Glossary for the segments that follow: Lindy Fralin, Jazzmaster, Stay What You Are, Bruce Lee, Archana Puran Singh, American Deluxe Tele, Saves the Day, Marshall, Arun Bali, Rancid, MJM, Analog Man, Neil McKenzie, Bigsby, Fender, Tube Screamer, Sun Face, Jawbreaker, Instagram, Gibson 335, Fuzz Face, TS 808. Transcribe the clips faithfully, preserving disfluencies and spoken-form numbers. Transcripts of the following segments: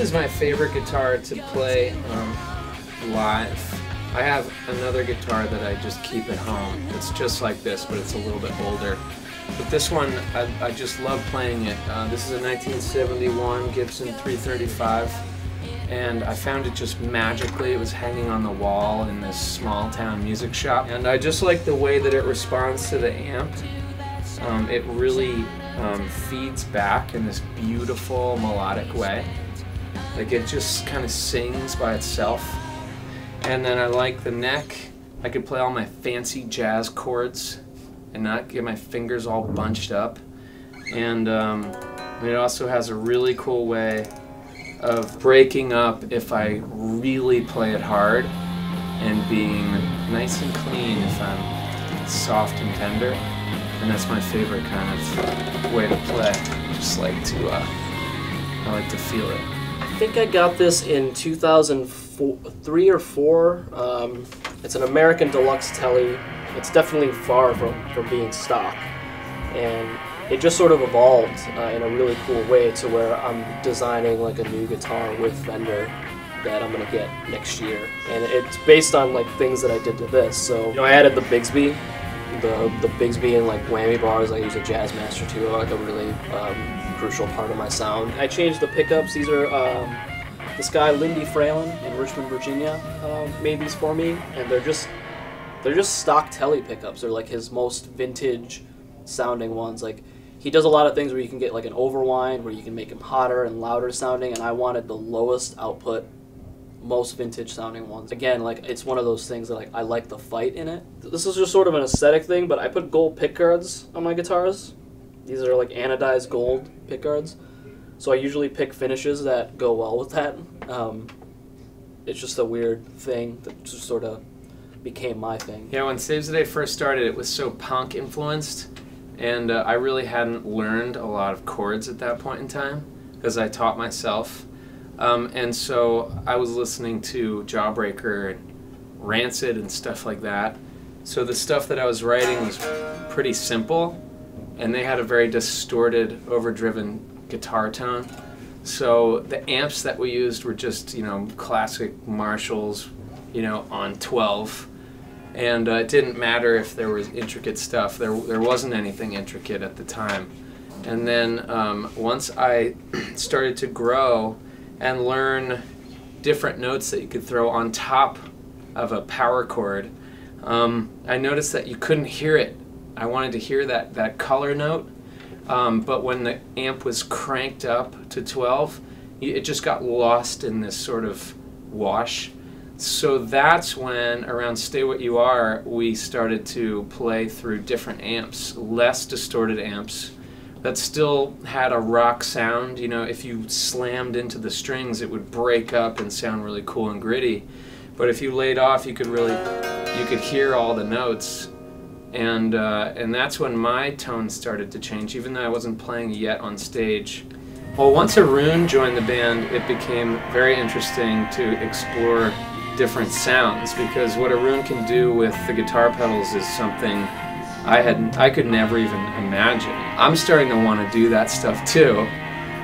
is my favorite guitar to play um, live. I have another guitar that I just keep at home. It's just like this, but it's a little bit older. But this one, I, I just love playing it. Uh, this is a nineteen seventy-one Gibson three thirty-five, and I found it just magically. It was hanging on the wall in this small town music shop, and I just like the way that it responds to the amp. Um, it really um, feeds back in this beautiful melodic way. Like it just kind of sings by itself. And then I like the neck. I could play all my fancy jazz chords and not get my fingers all bunched up. And um, it also has a really cool way of breaking up if I really play it hard and being nice and clean if I'm soft and tender. And that's my favorite kind of way to play. I just like to, uh, I like to feel it. I think I got this in two thousand three or four. Um, it's an American Deluxe Tele. It's definitely far from, from being stock. And it just sort of evolved uh, in a really cool way to where I'm designing like a new guitar with Fender that I'm gonna get next year. And it's based on like things that I did to this. So you know, I added the Bigsby. The, the Bigsby and like whammy bars, I use a Jazzmaster too, like a really um, crucial part of my sound. I changed the pickups. These are, um, this guy Lindy Fralin in Richmond, Virginia um, made these for me, and they're just, they're just stock Tele pickups. They're like his most vintage sounding ones. Like he does a lot of things where you can get like an overwind, where you can make them hotter and louder sounding, and I wanted the lowest output, most vintage sounding ones. Again, like it's one of those things that like I like the fight in it. This is just sort of an aesthetic thing, but I put gold pickguards on my guitars. These are like anodized gold pickguards, so I usually pick finishes that go well with that. Um, it's just a weird thing that just sort of became my thing. Yeah, when Saves the Day first started, it was so punk influenced, and uh, I really hadn't learned a lot of chords at that point in time because I taught myself. Um, and so I was listening to Jawbreaker and Rancid and stuff like that. So the stuff that I was writing was pretty simple, and they had a very distorted, overdriven guitar tone. So the amps that we used were just, you know, classic Marshalls, you know, on twelve. And uh, it didn't matter if there was intricate stuff. There, there wasn't anything intricate at the time. And then um, once I started to grow and learn different notes that you could throw on top of a power chord, Um, I noticed that you couldn't hear it. I wanted to hear that, that color note, um, but when the amp was cranked up to twelve, it just got lost in this sort of wash. So that's when, around Stay What You Are, we started to play through different amps, less distorted amps, that still had a rock sound. You know, if you slammed into the strings, it would break up and sound really cool and gritty. But if you laid off, you could really, you could hear all the notes. And, uh, and that's when my tone started to change, even though I wasn't playing yet on stage. Well, once Arun joined the band, it became very interesting to explore different sounds, because what Arun can do with the guitar pedals is something I had I could never even imagine. I'm starting to want to do that stuff too,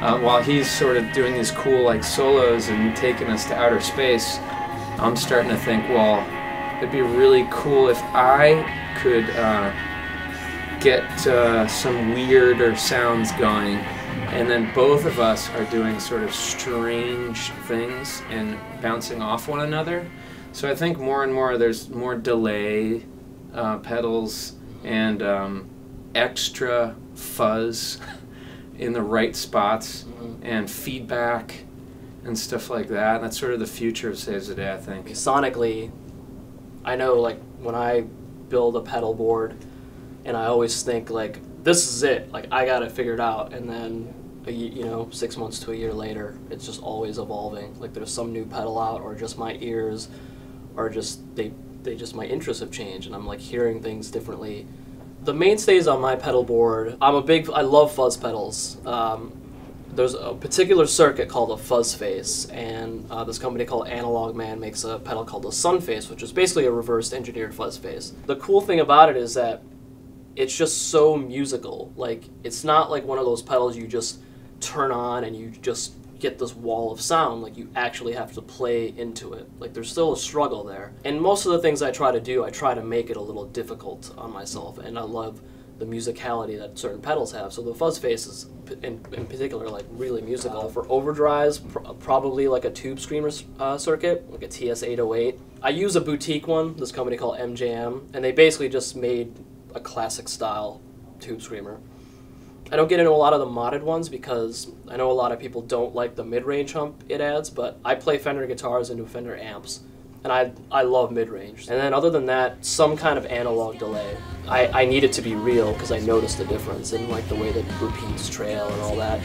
uh, while he's sort of doing these cool like solos and taking us to outer space. I'm starting to think, well, it'd be really cool if I could uh, get uh, some weirder sounds going, and then both of us are doing sort of strange things and bouncing off one another. So I think more and more there's more delay uh, pedals and um, extra fuzz in the right spots, mm-hmm. and feedback and stuff like that. And that's sort of the future of Saves the Day, I think. Sonically, I know like when I build a pedal board, and I always think like, this is it, like I got it figured out. And then, you know, six months to a year later, it's just always evolving. Like there's some new pedal out, or just my ears, or just they They just my interests have changed, and I'm like hearing things differently. The mainstays on my pedal board, I'm a big, I love fuzz pedals. Um, there's a particular circuit called a Fuzz Face, and uh, this company called Analog Man makes a pedal called a Sun Face, which is basically a reversed engineered Fuzz Face. The cool thing about it is that it's just so musical. Like it's not like one of those pedals you just turn on and you just get this wall of sound, like you actually have to play into it. Like there's still a struggle there. And most of the things I try to do, I try to make it a little difficult on myself, and I love the musicality that certain pedals have. So the Fuzz Face is in, in particular like really musical. For overdrives, pr probably like a Tube Screamer uh, circuit, like a T S eight oh eight. I use a boutique one, this company called M J M, and they basically just made a classic style Tube Screamer. I don't get into a lot of the modded ones because I know a lot of people don't like the mid-range hump it adds, but I play Fender guitars into Fender amps, and I, I love mid-range. And then other than that, some kind of analog delay. I, I need it to be real because I noticed the difference in like the way that repeats trail and all that.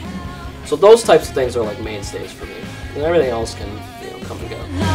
So those types of things are like mainstays for me, and everything else can, you know, come and go.